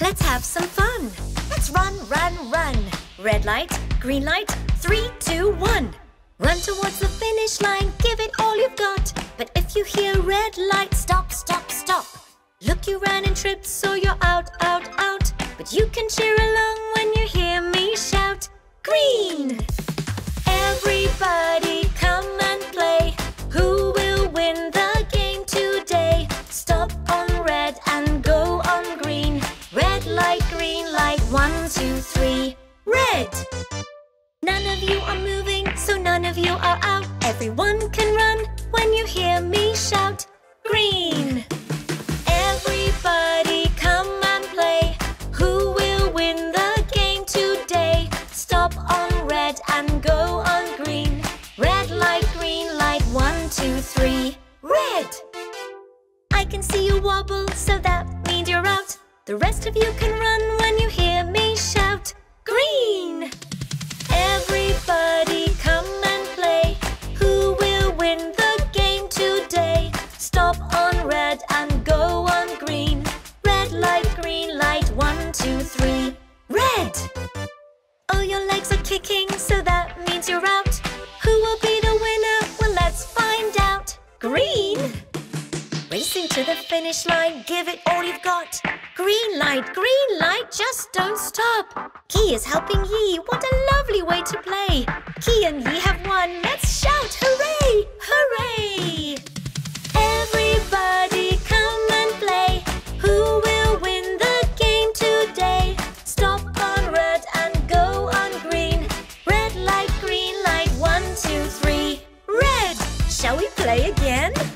Let's have some fun. Let's run, run, run. Red light, green light, 3, 2, 1. Run towards the finish line, give it all you've got. But if you hear red light, stop, stop, stop. Look, you ran and tripped, so you're out, out, out. But you can cheer along when you hear me shout, green! Everybody come and play. Who will win the game today? Stop on red and go on green. Red light, green light, 1, 2, 3, red! None of you are moving, so none of you are out. Everyone can run when you hear me shout, green! Everybody come and play. Who will win the game today? Stop on red and go on green. Red light, green light, 1, 2, 3, red! I can see you wobble, so that means you're out. The rest of you can run when you hear me shout, green! Everybody come and play. Who will win the game today? Stop on red and go on green. Red light, green light, 1, 2, 3, red! Oh, your legs are kicking, so that means you're out. Who will be the winner? Well, let's find out. Green! Racing to the finish line, give it all you've got. Green light, just don't stop. KiiYii is helping Yii, what a lovely way to play. KiiYii and Yii have won, let's shout, hooray, hooray! Everybody come and play. Who will win the game today? Stop on red and go on green. Red light, green light, 1, 2, 3, red! Shall we play again?